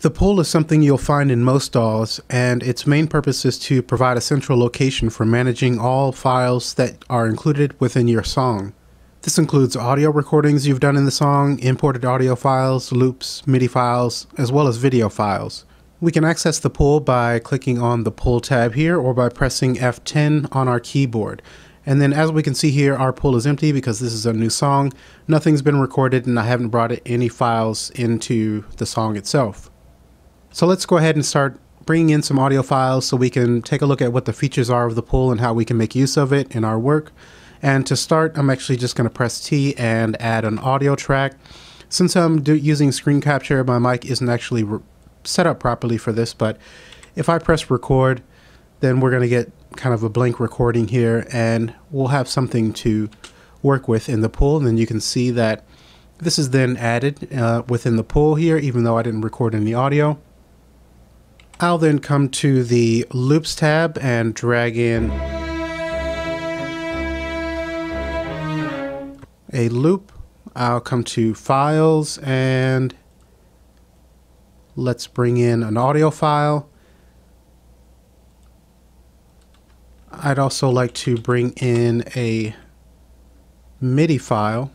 The pool is something you'll find in most DAWs, and its main purpose is to provide a central location for managing all files that are included within your song. This includes audio recordings you've done in the song, imported audio files, loops, MIDI files, as well as video files. We can access the pool by clicking on the pool tab here or by pressing F10 on our keyboard. And then as we can see here, our pool is empty because this is a new song. Nothing's been recorded and I haven't brought any files into the song itself. So let's go ahead and start bringing in some audio files so we can take a look at what the features are of the pool and how we can make use of it in our work. And to start, I'm actually just going to press T and add an audio track. Since I'm using screen capture, my mic isn't actually set up properly for this, but if I press record, then we're going to get kind of a blank recording here, and we'll have something to work with in the pool. And then you can see that this is then added within the pool here, even though I didn't record any audio. I'll then come to the loops tab and drag in a loop. I'll come to files and let's bring in an audio file. I'd also like to bring in a MIDI file.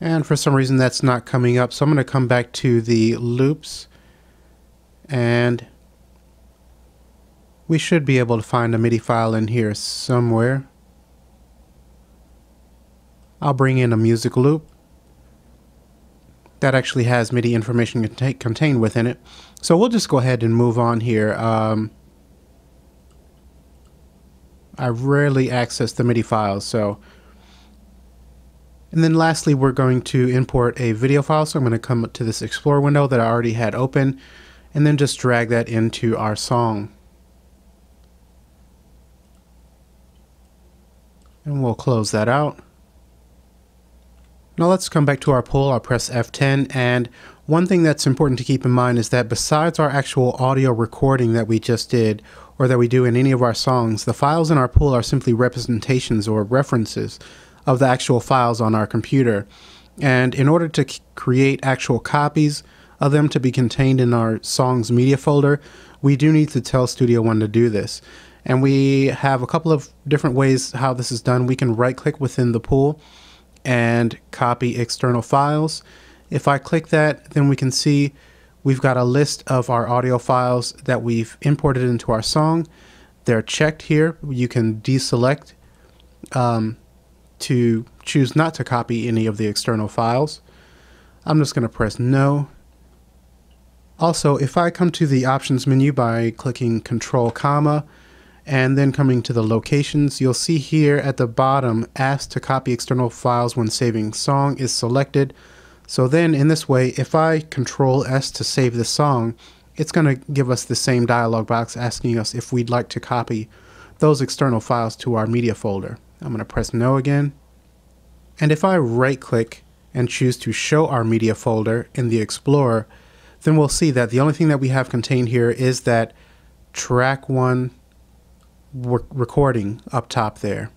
And for some reason that's not coming up, so I'm going to come back to the loops and we should be able to find a MIDI file in here somewhere. I'll bring in a music loop that actually has MIDI information contained within it. So we'll just go ahead and move on here. I rarely access the MIDI files, so. And then lastly, we're going to import a video file. So I'm going to come to this Explorer window that I already had open and then just drag that into our song. And we'll close that out. Now let's come back to our pool. I'll press F10, and one thing that's important to keep in mind is that besides our actual audio recording that we just did, or that we do in any of our songs, the files in our pool are simply representations or references of the actual files on our computer. And in order to create actual copies of them to be contained in our song's media folder, we do need to tell Studio One to do this. And we have a couple of different ways how this is done. We can right-click within the pool and copy external files. If I click that, then we can see we've got a list of our audio files that we've imported into our song. They're checked here. You can deselect to choose not to copy any of the external files. I'm just going to press no. Also, if I come to the options menu by clicking Control comma, and then coming to the locations, you'll see here at the bottom, asked to copy external files when saving song is selected. So then in this way, if I Control S to save the song, it's going to give us the same dialog box asking us if we'd like to copy those external files to our media folder. I'm going to press no again. And if I right click and choose to show our media folder in the Explorer, then we'll see that the only thing that we have contained here is that track one recording up top there.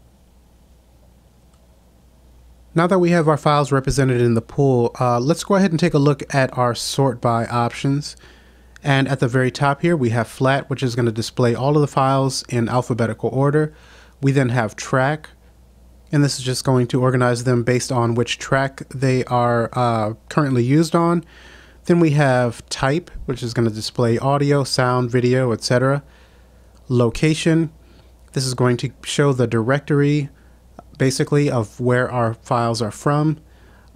Now that we have our files represented in the pool, let's go ahead and take a look at our sort by options. And at the very top here we have flat, which is going to display all of the files in alphabetical order. We then have track, and this is just going to organize them based on which track they are currently used on. Then we have type, which is going to display audio, sound, video, etc. Location, this is going to show the directory basically of where our files are from.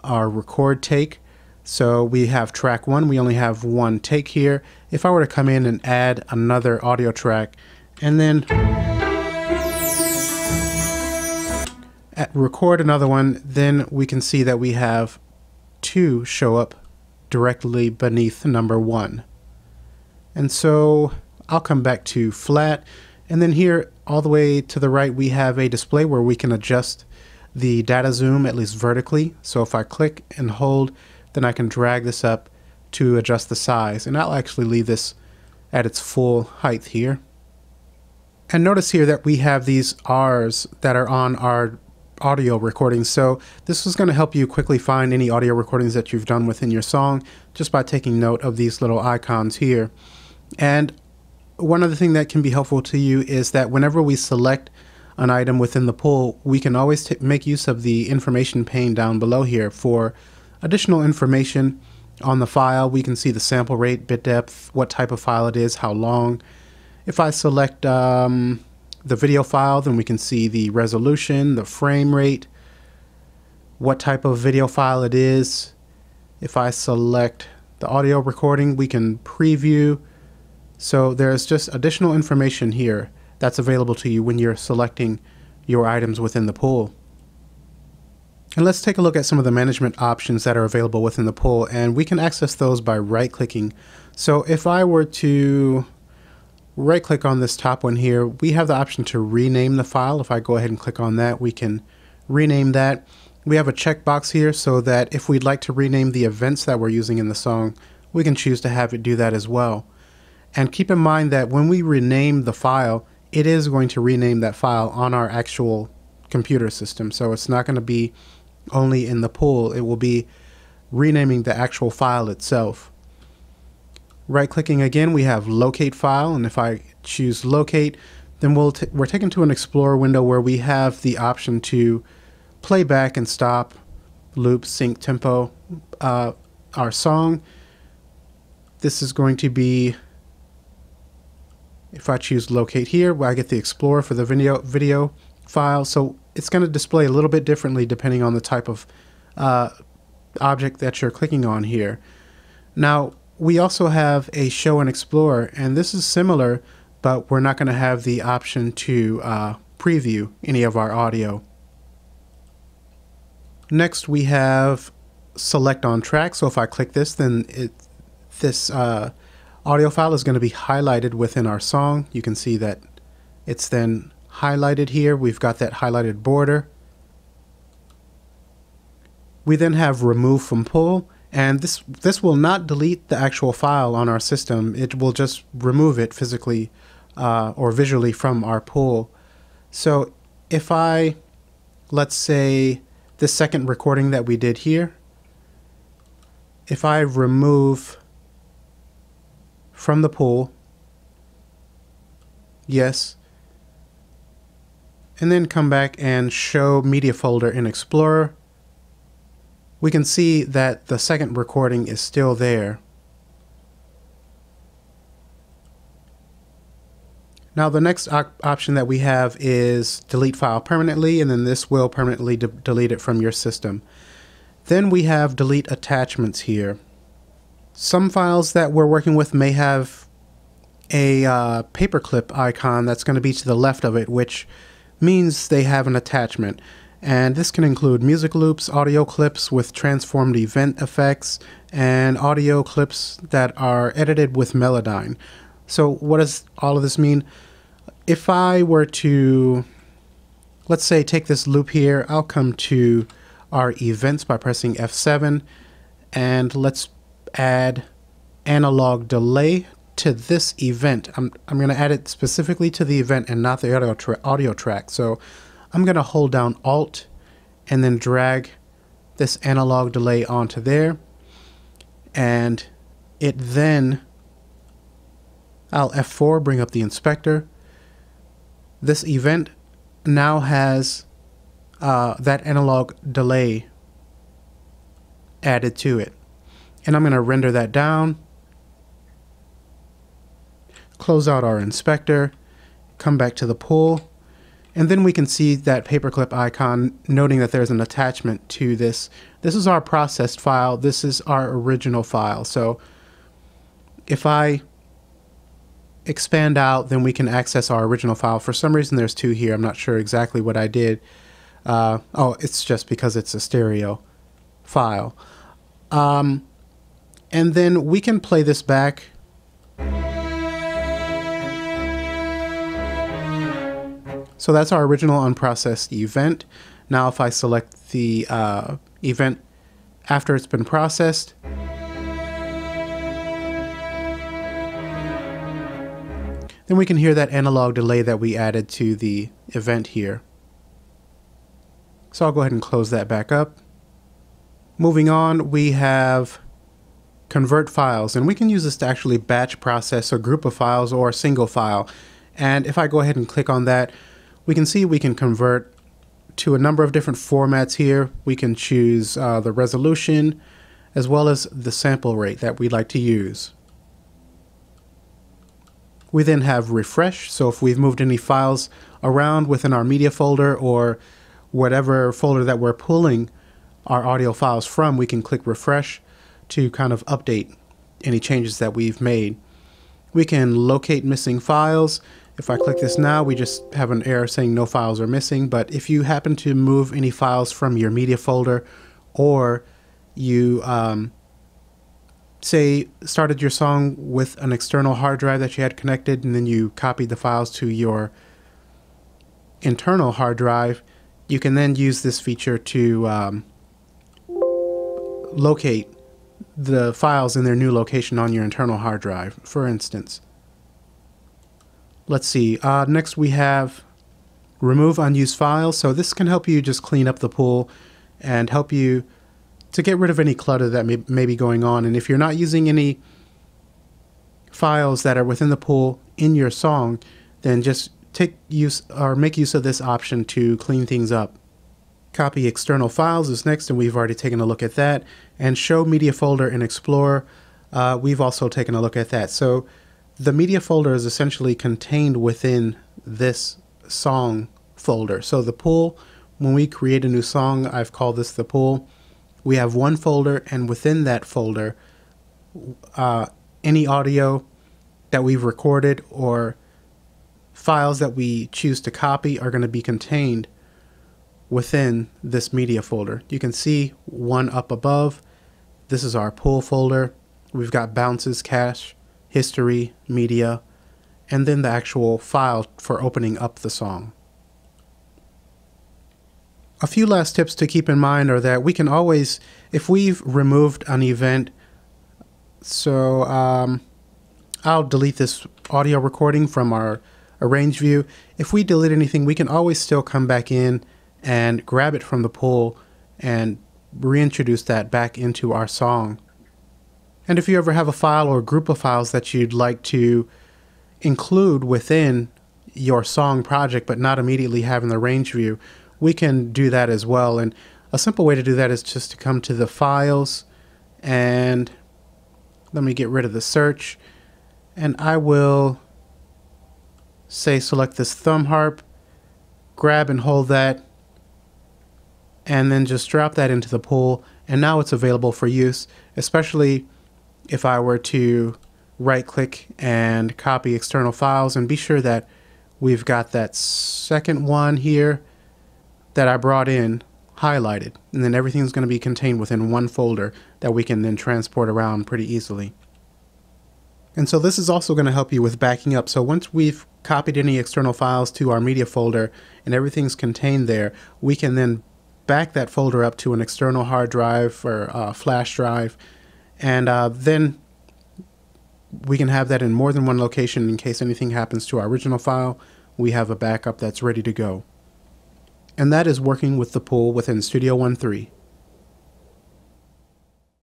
Our record take, so we have track one, we only have one take here. If I were to come in and add another audio track and then record another one, then we can see that we have two show up directly beneath number one. And so I'll come back to flat, and then here all the way to the right we have a display where we can adjust the data zoom, at least vertically. So if I click and hold, then I can drag this up to adjust the size, and I'll actually leave this at its full height here. And notice here that we have these R's that are on our audio recordings. So this is going to help you quickly find any audio recordings that you've done within your song just by taking note of these little icons here. And one other thing that can be helpful to you is that whenever we select an item within the pool, we can always make use of the information pane down below here for additional information on the file. We can see the sample rate, bit depth, what type of file it is, how long. If I select the video file, then we can see the resolution, the frame rate, what type of video file it is. If I select the audio recording, we can preview. So there's just additional information here that's available to you when you're selecting your items within the pool. And let's take a look at some of the management options that are available within the pool, and we can access those by right-clicking. So if I were to right-click on this top one here, we have the option to rename the file. If I go ahead and click on that, we can rename that. We have a checkbox here so that if we'd like to rename the events that we're using in the song, we can choose to have it do that as well. And keep in mind that when we rename the file, it is going to rename that file on our actual computer system. So it's not going to be only in the pool, it will be renaming the actual file itself. Right clicking again, we have locate file, and if I choose locate, then we're taken to an Explorer window where we have the option to play back and stop, loop, sync, tempo, our song. This is going to be, if I choose locate here, I get the Explorer for the video file. So it's going to display a little bit differently depending on the type of object that you're clicking on here. Now, we also have a show and Explorer, and this is similar, but we're not going to have the option to preview any of our audio. Next, we have select on track. So if I click this, then this audio file is going to be highlighted within our song. You can see that it's then highlighted here. We've got that highlighted border. We then have remove from pool, and this will not delete the actual file on our system. It will just remove it physically or visually from our pool. So if I, let's say this second recording that we did here, if I remove from the pool, yes, and then come back and show media folder in Explorer, we can see that the second recording is still there. Now the next option that we have is delete file permanently, and then this will permanently delete it from your system. Then we have delete attachments here. Some files that we're working with may have a paperclip icon that's going to be to the left of it, which means they have an attachment. And this can include music loops, audio clips with transformed event effects, and audio clips that are edited with Melodyne. So what does all of this mean? If I were to, let's say, take this loop here, I'll come to our events by pressing F7, and let's add analog delay to this event. I'm going to add it specifically to the event and not the audio track. So I'm going to hold down Alt and then drag this analog delay onto there, and it then, I'll F4, bring up the inspector. This event now has that analog delay added to it. And I'm going to render that down, close out our inspector, come back to the pool, and then we can see that paperclip icon noting that there's an attachment to this. This is our processed file. This is our original file. So if I expand out, then we can access our original file. For some reason, there's two here. I'm not sure exactly what I did. Oh, it's just because it's a stereo file. And then we can play this back. So that's our original unprocessed event. Now if I select the event after it's been processed, then we can hear that analog delay that we added to the event here. So I'll go ahead and close that back up. Moving on, we have convert files, and we can use this to actually batch process a group of files or a single file. And if I go ahead and click on that, we can see we can convert to a number of different formats here. We can choose the resolution as well as the sample rate that we'd like to use. We then have refresh, so if we've moved any files around within our media folder or whatever folder that we're pulling our audio files from, we can click refresh to kind of update any changes that we've made. We can locate missing files. If I click this now, we just have an error saying no files are missing, but if you happen to move any files from your media folder, or you say started your song with an external hard drive that you had connected and then you copied the files to your internal hard drive, you can then use this feature to locate the files in their new location on your internal hard drive, for instance. Let's see, next we have remove unused files. So this can help you just clean up the pool and help you to get rid of any clutter that may be going on. And if you're not using any files that are within the pool in your song, then just make use of this option to clean things up. Copy external files is next, and we've already taken a look at that. And show media folder in Explorer, we've also taken a look at that. So the media folder is essentially contained within this song folder. So the pool, when we create a new song, I've called this the pool. We have one folder, and within that folder, any audio that we've recorded or files that we choose to copy are going to be contained within this media folder. You can see one up above. This is our pool folder. We've got bounces, cache, history, media, and then the actual file for opening up the song. A few last tips to keep in mind are that we can always, if we've removed an event, so I'll delete this audio recording from our arrange view. If we delete anything, we can always still come back in and grab it from the pool and reintroduce that back into our song. And if you ever have a file or a group of files that you'd like to include within your song project but not immediately have in the range view, we can do that as well. And a simple way to do that is just to come to the files, and let me get rid of the search, and I will say select this thumb harp, grab and hold that, and then just drop that into the pool, and now it's available for use, especially if I were to right-click and copy external files. And be sure that we've got that second one here that I brought in highlighted, and then everything's going to be contained within one folder that we can then transport around pretty easily. And so this is also going to help you with backing up. So once we've copied any external files to our media folder and everything's contained there, we can then back that folder up to an external hard drive or flash drive, and then we can have that in more than one location in case anything happens to our original file. We have a backup that's ready to go. And that is working with the pool within Studio One 3.